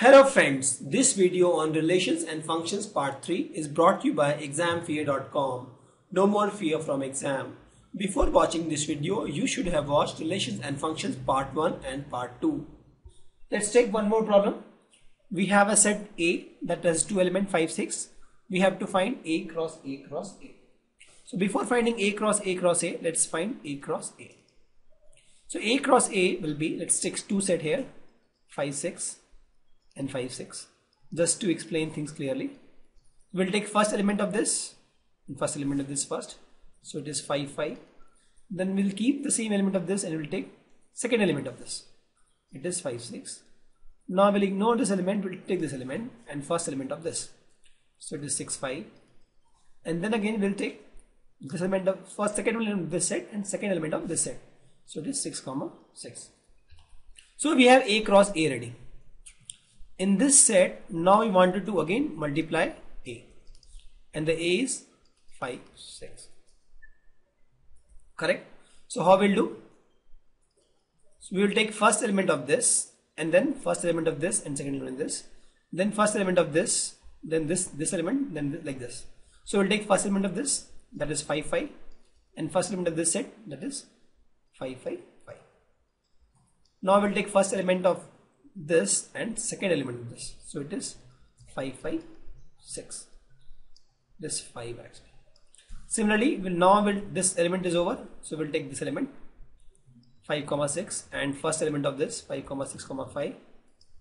Hello friends, this video on relations and functions part 3 is brought to you by examfear.com. No more fear from exam. Before watching this video, you should have watched relations and functions part 1 and part 2. Let's take one more problem. We have a set A that has 2 elements 5, 6. We have to find A cross A cross A. So before finding A cross A cross A, let's find A cross A. So A cross A will be, let's take 2 set here, 5, 6. And 5, 6. Just to explain things clearly, we'll take first element of this and first element of this first. So it is 5, 5. Then we'll keep the same element of this and we'll take second element of this. It is 5, 6. Now we'll ignore this element, we'll take this element and first element of this. So it is 6, 5. And then again we'll take this element of first, second element of this set and second element of this set. So it is 6, 6. So we have A cross A ready. In this set, now we wanted to again multiply A, and the A is 5, 6, correct? So how we'll do? So we will take first element of this, and then first element of this, and second element of this, then first element of this, then this element, then this, like this. So we'll take first element of this, that is 5, 5, and first element of this set, that is 5, 5, 5. Now we'll take first element of this and second element of this, so it is 5 5 6, this 5 actually. Similarly, this element is over, so we'll take this element 5 6 and first element of this 5 6 5.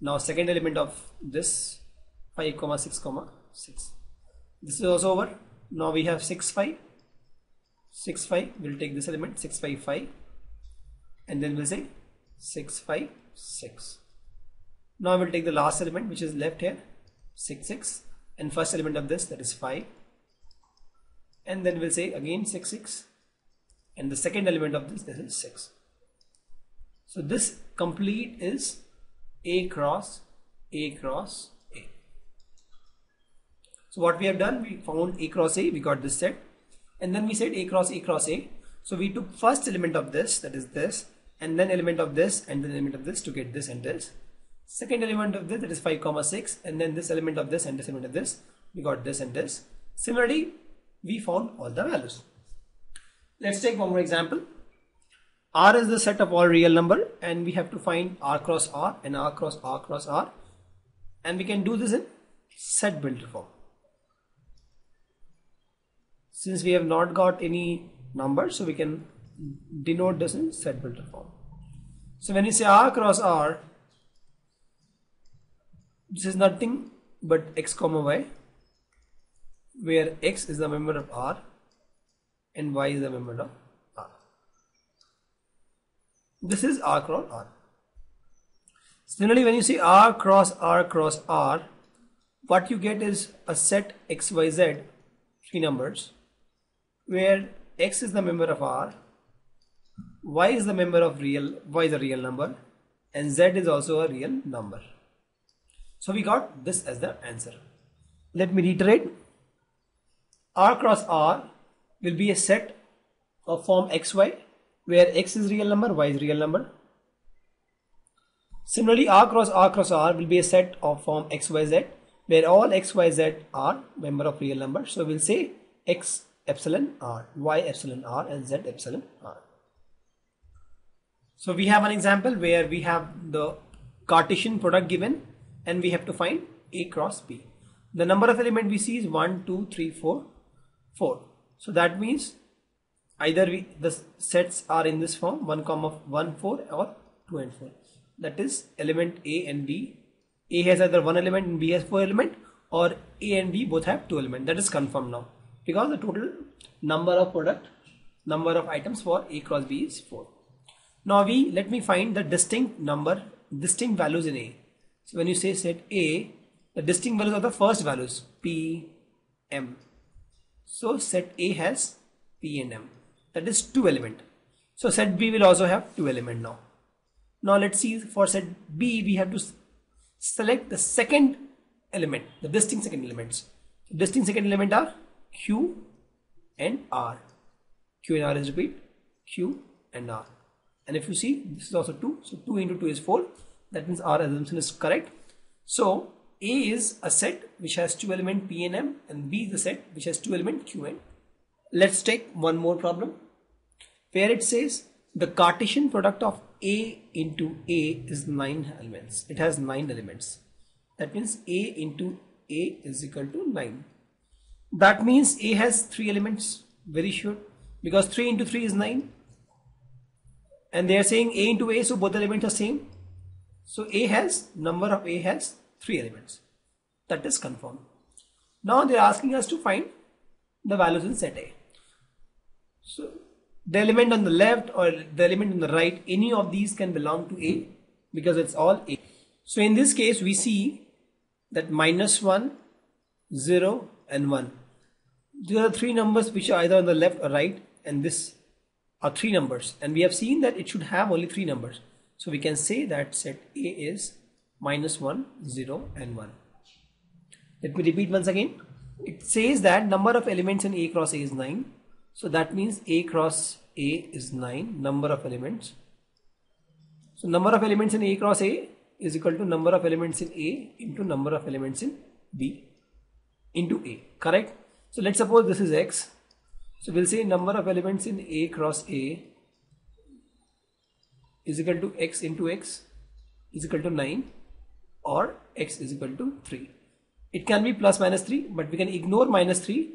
Now second element of this 5 6 6. This is also over. Now we have 6 5 6 5. We'll take this element 6 5 5 and then we'll say 6 5 6. Now we'll take the last element which is left here, 6, 6, and first element of this, that is 5, and then we'll say again 6, 6, and the second element of this, that is 6. So this complete is A cross A cross A. So what we have done, we found A cross A, we got this set, and then we said A cross A cross A. So we took first element of this, that is this, and then element of this, and then element of this to get this and this. Second element of this, that is 5 6, and then this element of this and this element of this, we got this and this. Similarly, we found all the values. Let's take one more example. R is the set of all real number, and we have to find R cross R and R cross R cross R, and we can do this in set builder form. Since we have not got any number, so we can denote this in set builder form. So when you say R cross R, this is nothing but x comma y, where x is the member of R and y is the member of R. This is R cross R. Similarly, when you see R cross R cross R, what you get is a set x, y, z, 3 numbers, where x is the member of R, y is the member of real number, and z is also a real number. So we got this as the answer. Let me reiterate. R cross R will be a set of form xy, where x is real number, y is real number. Similarly, R cross R cross R will be a set of form xyz, where all xyz are member of real number. So we'll say x epsilon R, y epsilon R, and z epsilon R. So we have an example where we have the Cartesian product given, and we have to find A cross B. The number of element we see is 1, 2, 3, 4, 4. So that means either the sets are in this form 1, 4 or 2 and 4. That is element A and B. A has either 1 element and B has 4 element, or A and B both have 2 element. That is confirmed now, because the total number of items for A cross B is 4. Now let me find the distinct values in A. So when you say set A, the distinct values are the first values P, M. So set A has P and M. That is 2 element. So set B will also have 2 element now. Now let's see, for set B, we have to select the second element, the distinct second elements. The distinct second element are Q and R. Q and R is repeat, Q and R. And if you see, this is also 2. So 2 into 2 is 4. That means our assumption is correct. So A is a set which has two elements P and M, and B is a set which has two elements Q and M. Let's take one more problem where it says the Cartesian product of A into A is 9 elements. It has 9 elements. That means A into A is equal to 9. That means A has 3 elements, very sure, because 3 into 3 is 9. And they are saying A into A, so both elements are same. So A has, number of A has 3 elements. That is confirmed. Now they are asking us to find the values in set A. So the element on the left or the element on the right, any of these can belong to A because it's all A. So in this case, we see that minus 1, 0 and 1. These are the three numbers which are either on the left or right, and this are three numbers, and we have seen that it should have only three numbers. So we can say that set A is minus 1, 0 and 1. Let me repeat once again. It says that number of elements in A cross A is 9. So that means A cross A is 9, number of elements. So number of elements in A cross A is equal to number of elements in A into number of elements in B into A, correct? So let's suppose this is X. So we'll say number of elements in A cross A is equal to X into X is equal to 9, or X is equal to 3. It can be plus minus 3, but we can ignore minus 3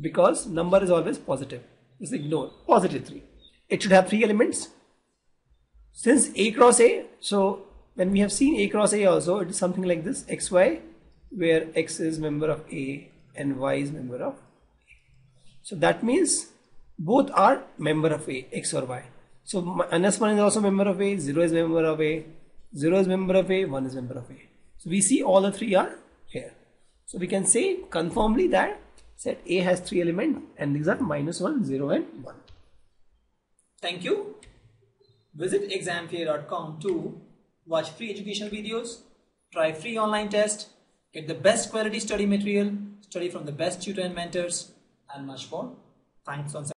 because number is always positive. Just ignore positive 3. It should have 3 elements. Since A cross A, so when we have seen A cross A also, it is something like this, XY, where X is member of A and Y is member of A. So that means both are member of A, X or Y. So minus 1 is also member of A, 0 is member of A, 0 is member of A, 1 is member of A. So we see all the 3 are here. So we can say confirmly that set A has 3 elements, and these are minus 1, 0 and 1. Thank you. Visit examfear.com to watch free educational videos, try free online tests, get the best quality study material, study from the best tutor and mentors, and much more. Thanks once again.